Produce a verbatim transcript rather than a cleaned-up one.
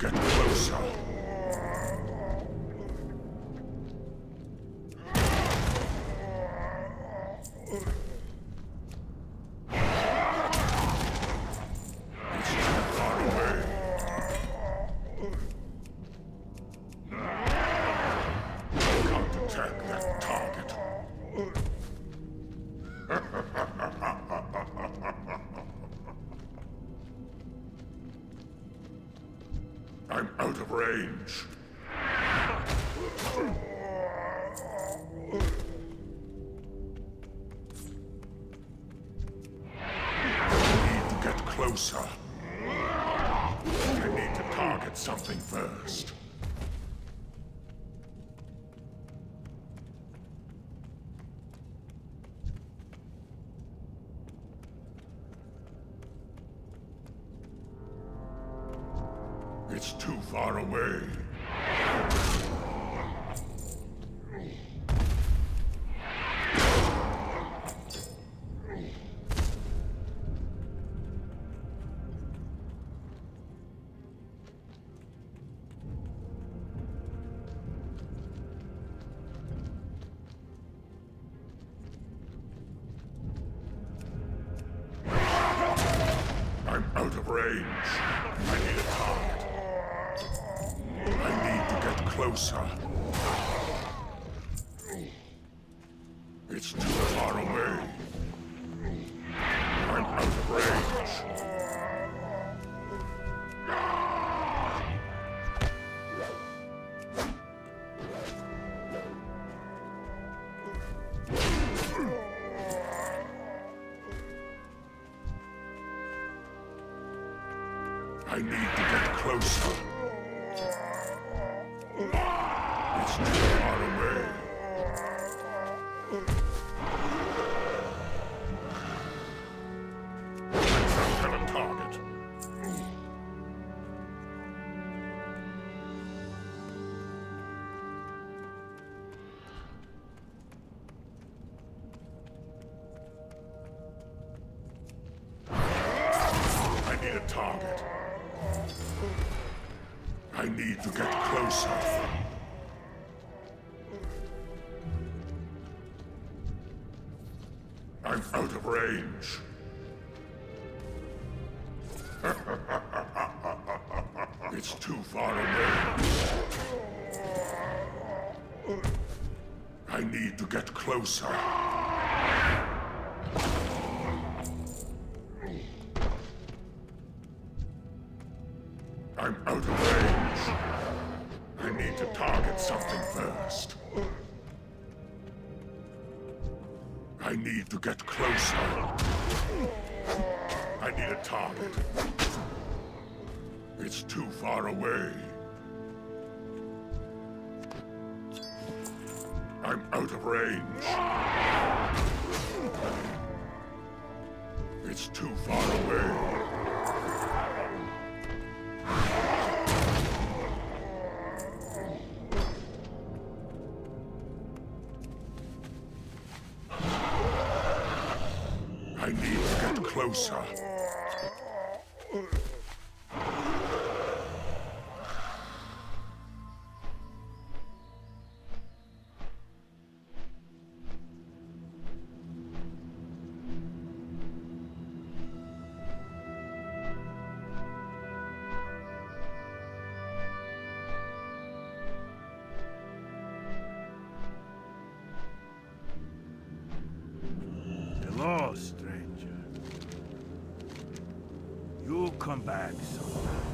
get closer. I'm out of range. I need to get closer. I need to target something first. It's too far away. I'm out of range. I need a target. Closer. It's too far away. I'm out of range. I need to get closer. It's too far away. I found a target. I need a target. I need to get closer. I'm out of range. It's too far away. I need to get closer. I'm out of range. I need to target something first. I need to get closer. I need a target. It's too far away. I'm out of range. It's too far away. I need to get closer. Hello, stranger. You'll come back sometime.